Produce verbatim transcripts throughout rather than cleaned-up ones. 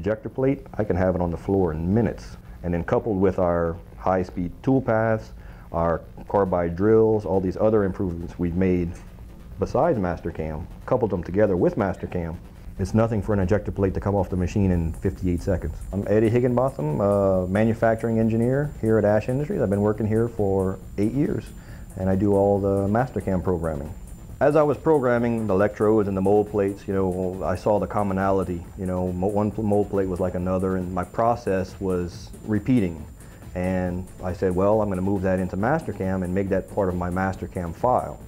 ejector plate, I can have it on the floor in minutes. And then coupled with our high-speed tool paths, our carbide drills, all these other improvements we've made besides Mastercam, coupled them together with Mastercam, it's nothing for an ejector plate to come off the machine in fifty-eight seconds. I'm Eddie Higginbotham, a manufacturing engineer here at Ash Industries. I've been working here for eight years, and I do all the Mastercam programming. As I was programming the electrodes and the mold plates, you know, I saw the commonality. You know, one mold plate was like another, and my process was repeating. And I said, well, I'm going to move that into Mastercam and make that part of my Mastercam file.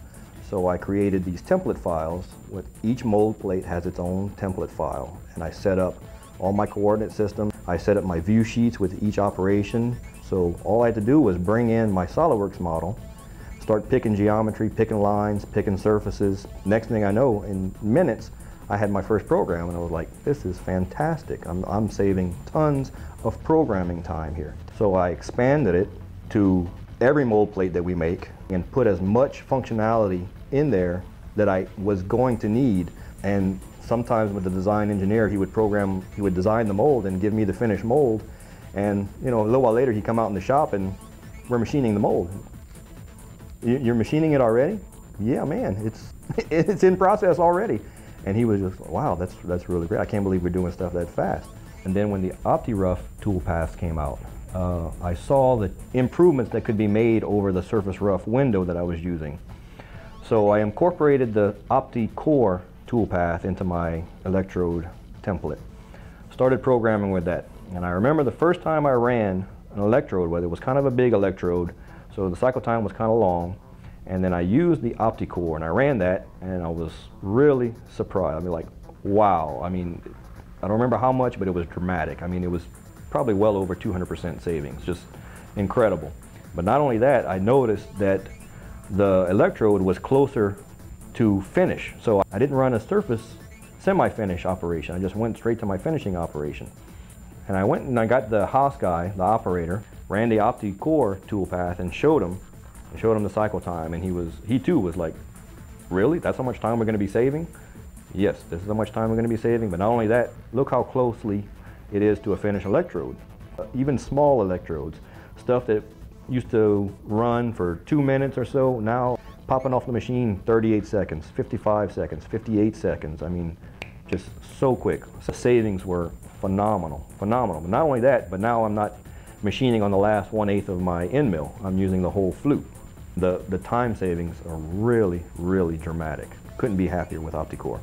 So I created these template files. With each mold plate has its own template file, and I set up all my coordinate system. I set up my view sheets with each operation. So all I had to do was bring in my SOLIDWORKS model, start picking geometry, picking lines, picking surfaces. Next thing I know, in minutes, I had my first program, and I was like, this is fantastic. I'm, I'm saving tons of programming time here. So I expanded it to every mold plate that we make and put as much functionality in there that I was going to need. And sometimes with the design engineer, he would program, he would design the mold and give me the finished mold. And you know, a little while later, he'd come out in the shop and we're machining the mold. You're machining it already? Yeah, man, it's, it's in process already. And he was just, wow, that's, that's really great. I can't believe we're doing stuff that fast. And then when the OptiRough tool paths came out, uh, I saw the improvements that could be made over the surface rough window that I was using. So I incorporated the OptiCore tool path into my electrode template. Started programming with that. And I remember the first time I ran an electrode, whether it was kind of a big electrode, so the cycle time was kind of long, and then I used the OptiCore and I ran that, and I was really surprised. I mean, like, wow. I mean, I don't remember how much, but it was dramatic. I mean, it was probably well over two hundred percent savings, just incredible. But not only that, I noticed that the electrode was closer to finish. So I didn't run a surface semi-finish operation. I just went straight to my finishing operation. And I went and I got the Haas guy, the operator, ran the OptiCore tool path and showed him, and showed him the cycle time, and he was, he too was like, really? That's how much time we're going to be saving? Yes, this is how much time we're going to be saving, but not only that, look how closely it is to a finished electrode. Uh, even small electrodes, stuff that used to run for two minutes or so, now popping off the machine thirty-eight seconds, fifty-five seconds, fifty-eight seconds, I mean, just so quick. The savings were phenomenal, phenomenal. But not only that, but now I'm not machining on the last one-eighth of my end mill. I'm using the whole flute. The, the time savings are really, really dramatic. Couldn't be happier with OptiCore.